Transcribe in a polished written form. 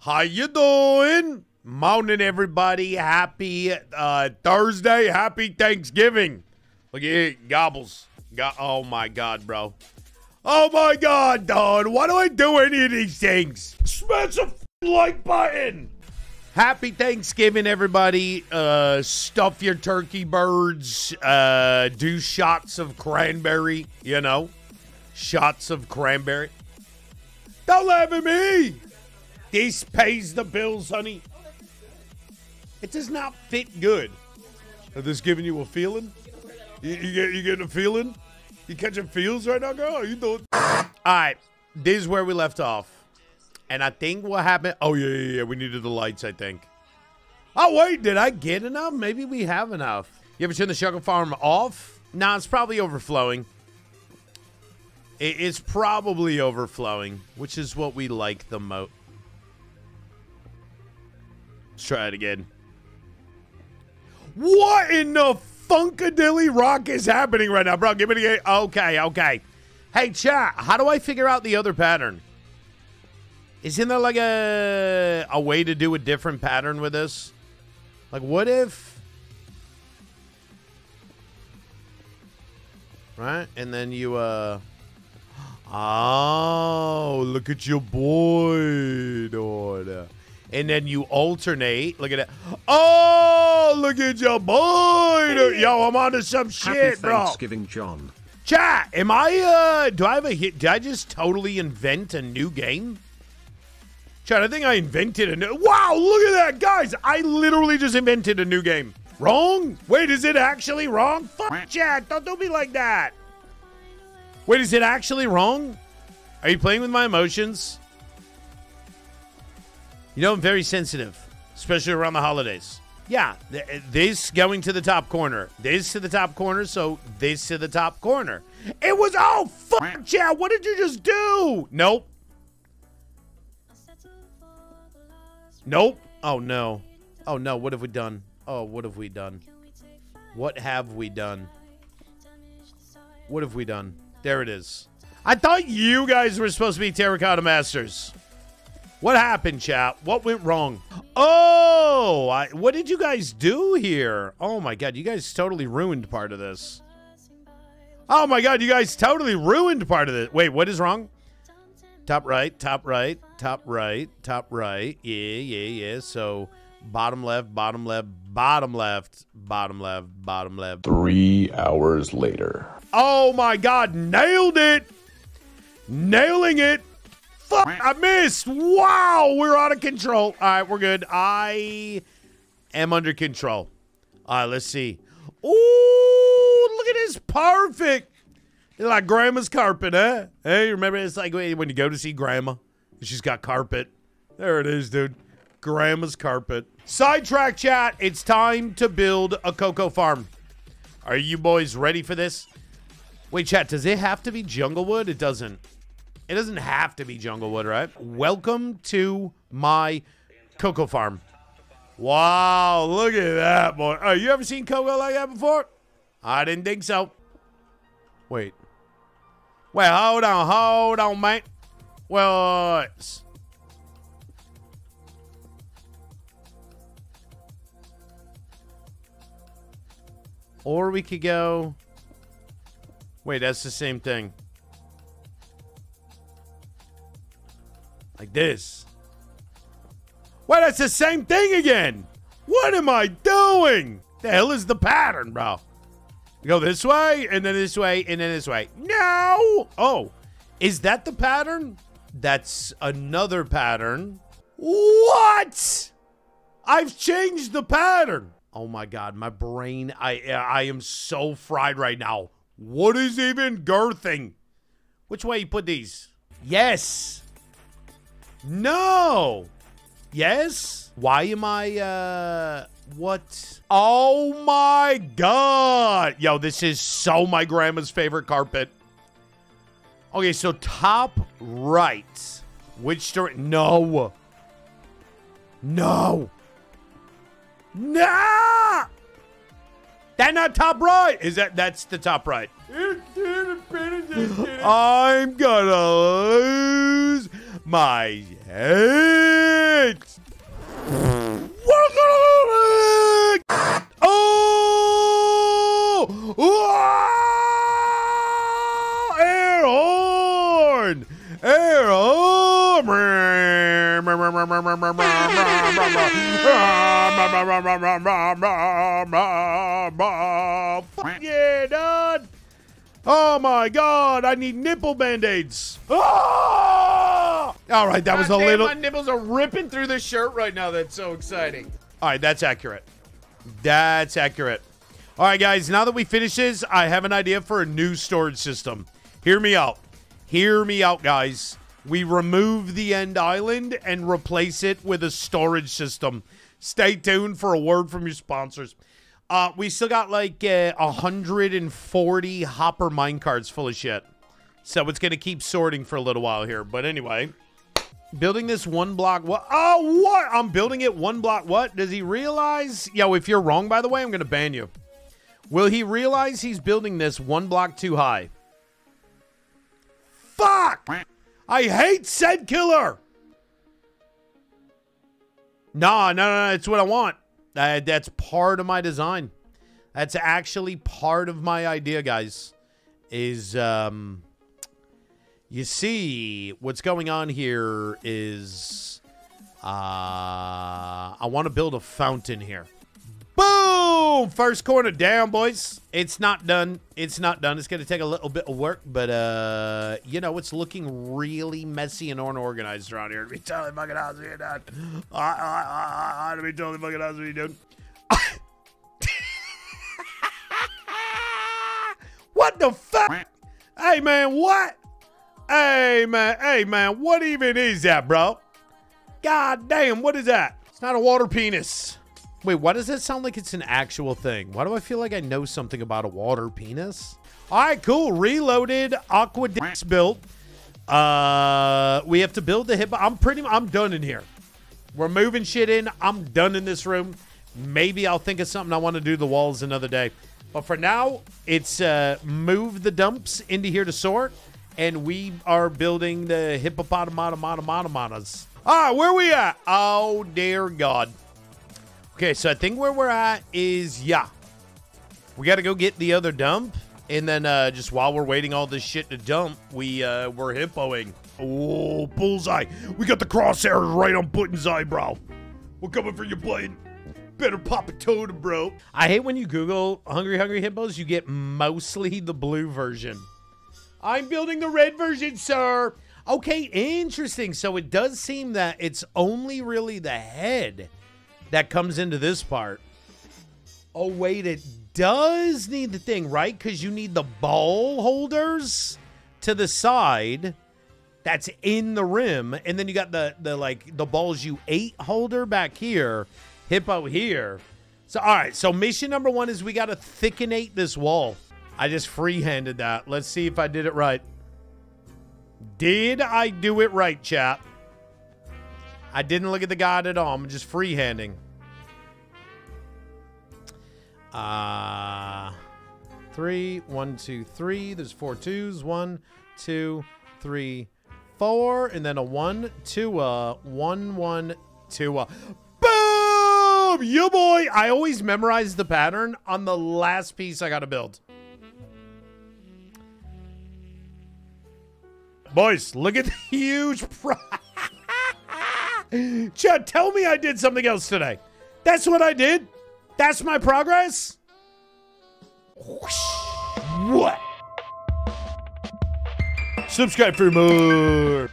How you doing? Morning, everybody. Happy Thursday. Happy Thanksgiving. Look at it. Gobbles. Oh, my God, bro. Oh, my God, dude. Why do I do any of these things? Smash the like button. Happy Thanksgiving, everybody. Stuff your turkey birds. Do shots of cranberry, you know. Shots of cranberry. Don't laugh at me. This pays the bills, honey. It does not fit good. Is this giving you a feeling? You getting a feeling? You catching feels right now, girl? How you doing? All right. This is where we left off. And I think what happened... Oh, yeah. We needed the lights, I think. Oh, wait. Did I get enough? Maybe we have enough. You ever turn the sugar farm off? Nah, it's probably overflowing. It's probably overflowing, which is what we like the most. Let's try it again. What in the Funkadilly rock is happening right now, bro? Give me the game. Okay. Hey, chat, how do I figure out the other pattern? Isn't there like a way to do a different pattern with this? Like, what if... Right? And then you, Oh, look at your boy, daughter. And then you alternate. Look at that. Oh, look at your boy. Yo, I'm onto some shit, Happy bro. Thanksgiving, John. Chat, am I, do I have a hit? Did I just totally invent a new game? Chat, I think I invented a new. Wow, look at that, guys. I literally just invented a new game. Wrong? Wait, is it actually wrong? Fuck, chat. Don't do me like that. Wait, is it actually wrong? Are you playing with my emotions? You know, I'm very sensitive, especially around the holidays. Yeah, this going to the top corner. This to the top corner, so this to the top corner. It was, oh, fuck, chat, what did you just do? Nope. Nope. Oh, no. Oh, no, what have we done? Oh, what have we done? What have we done? What have we done? There it is. I thought you guys were supposed to be Terracotta Masters. What happened, chat? What went wrong? Oh, what did you guys do here? Oh, my God. You guys totally ruined part of this. Oh, my God. You guys totally ruined part of this. Wait, what is wrong? Top right, top right, top right, top right. Yeah. So bottom left, bottom left, bottom left, bottom left, bottom left. 3 hours later. Oh, my God. Nailed it. Nailing it. Fuck, I missed. Wow, we're out of control. All right, we're good. I am under control. All right, let's see. Ooh, look at this. Perfect. It's like grandma's carpet, huh? Hey, remember, it's like when you go to see grandma. She's got carpet. There it is, dude. Grandma's carpet. Sidetrack, chat. It's time to build a cocoa farm. Are you boys ready for this? Wait, chat, does it have to be jungle wood? It doesn't. It doesn't have to be jungle wood, right? Welcome to my cocoa farm. Wow, look at that, boy. Oh, you ever seen cocoa like that before? I didn't think so. Wait. Wait, hold on, mate. What? Or we could go... Wait, that's the same thing. Like this. Wait, that's the same thing again. What am I doing? The hell is the pattern, bro? You go this way, and then this way, and then this way. No! Oh, is that the pattern? That's another pattern. What? I've changed the pattern. Oh, my God. My brain, I am so fried right now. What is even girthing? Which way you put these? Yes. No. Yes. Why am I, what? Oh, my God. Yo, this is so my grandma's favorite carpet. Okay, so top right. Which direction? No. No. Nah. That's not top right. Is that? That's the top right. I'm gonna lose my head. eggs! We're gonna lose eggs! Oh! Oh! Air horn! Air horn! Fuck yeah, dude! Oh my god, I need nipple band-aids. Oh! All right, that was a little... My nipples are ripping through the shirt right now. That's so exciting. All right, that's accurate. That's accurate. All right, guys, now that we finish this, I have an idea for a new storage system. Hear me out. Hear me out, guys. We remove the end island and replace it with a storage system. Stay tuned for a word from your sponsors. We still got like 140 hopper minecarts full of shit. So it's going to keep sorting for a little while here. But anyway, building this one block. What? Oh, what? I'm building it one block. What? Does he realize? Yo, if you're wrong, by the way, I'm going to ban you. Will he realize he's building this one block too high? Fuck! I hate CedKilleur. Nah, no, it's what I want. That's part of my design. That's actually part of my idea, guys. Is, you see, what's going on here is, I want to build a fountain here. Boom! First corner down, boys. It's not done. It's not done. It's going to take a little bit of work, but, you know, it's looking really messy and unorganized around here. To be totally fucking honest with you, dude. To be totally fucking honest with you, dude. What the fuck? Hey, man, what? Hey, man, what even is that, bro? God damn, what is that? It's not a water penis. Wait, why does that sound like it's an actual thing? Why do I feel like I know something about a water penis? All right, cool. Reloaded. Aqua dicks built. We have to build the hippo. I'm done in here. We're moving shit in. I'm done in this room. Maybe I'll think of something I want to do the walls another day. But for now, it's move the dumps into here to sort. And we are building the hippopotamotomotomotomotas. All right, where are we at? Oh, dear God. Okay, so I think where we're at is, yeah. We got to go get the other dump. And then just while we're waiting all this shit to dump, we're hippoing. Oh, bullseye. We got the crosshairs right on Button's eyebrow. We're coming for your blade. Better pop a totem, bro. I hate when you Google Hungry Hungry Hippos, you get mostly the blue version. I'm building the red version, sir. Okay, interesting. So it does seem that it's only really the head that comes into this part. Oh, wait, it does need the thing, right? Because you need the ball holders to the side that's in the rim. And then you got the balls you ate holder back here, hippo here. So, all right, so mission number one is we got to thickenate this wall. I just free-handed that. Let's see if I did it right. Did I do it right, chap? I didn't look at the guide at all. I'm just freehanding. Three, 1, 2, 3. There's 4 twos. 1, 2, 3, 4. And then a 1, 2, 1, 1, 2, Boom! Yo, boy! I always memorize the pattern on the last piece I gotta build. Boys, look at the huge prize. Chad, tell me I did something else today. That's what I did. That's my progress. What? Subscribe for more.